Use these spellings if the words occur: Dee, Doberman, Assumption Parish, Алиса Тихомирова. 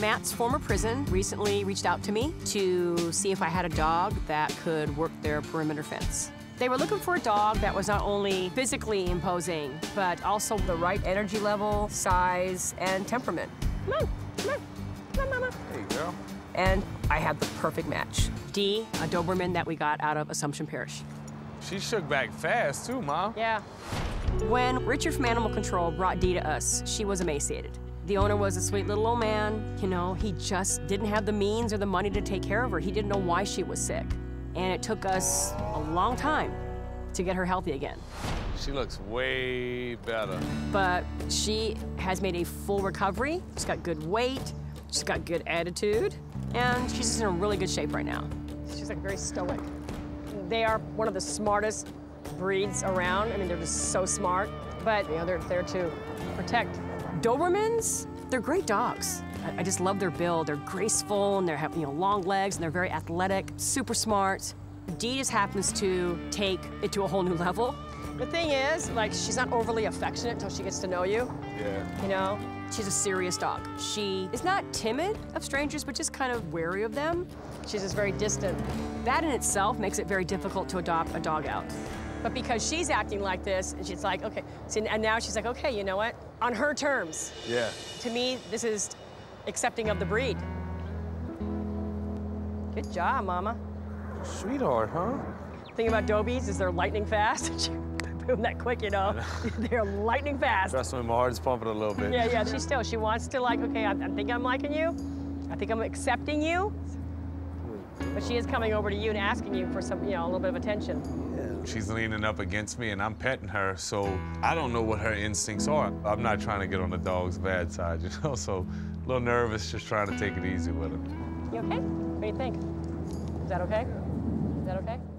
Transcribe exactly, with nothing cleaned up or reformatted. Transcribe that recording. Matt's former prison recently reached out to me to see if I had a dog that could work their perimeter fence. They were looking for a dog that was not only physically imposing, but also the right energy level, size, and temperament. Come on, come on, come on, Mama. There you go. And I had the perfect match. Dee, a Doberman that we got out of Assumption Parish. She shook back fast too, Ma. Yeah. When Richard from Animal Control brought Dee to us, she was emaciated. The owner was a sweet little old man. You know, he just didn't have the means or the money to take care of her. He didn't know why she was sick. And it took us a long time to get her healthy again. She looks way better. But she has made a full recovery. She's got good weight. She's got good attitude. And she's just in a really good shape right now. She's like very stoic. They are one of the smartest breeds around. I mean, they're just so smart. But, you know, they're there to protect. Dobermans, they're great dogs. I just love their build. They're graceful, and they have, you know, long legs, and they're very athletic, super smart. Dee just happens to take it to a whole new level. The thing is, like, she's not overly affectionate until she gets to know you. Yeah. You know? She's a serious dog. She is not timid of strangers, but just kind of wary of them. She's just very distant. That in itself makes it very difficult to adopt a dog out. But because she's acting like this, and she's like, okay. See, and now she's like, okay, you know what? On her terms. Yeah. To me, this is accepting of the breed. Good job, Mama. Sweetheart, huh? The thing about Dobies is they're lightning fast. Boom, that quick, you know? They're lightning fast. Trust me, my heart is pumping a little bit. Yeah, yeah, she still, she wants to like, okay, I, I think I'm liking you. I think I'm accepting you. But she is coming over to you and asking you for some, you know, a little bit of attention. Yeah. She's leaning up against me and I'm petting her, so I don't know what her instincts are. I'm not trying to get on the dog's bad side, you know, so a little nervous, just trying to take it easy with her. You okay? What do you think? Is that okay? Is that okay?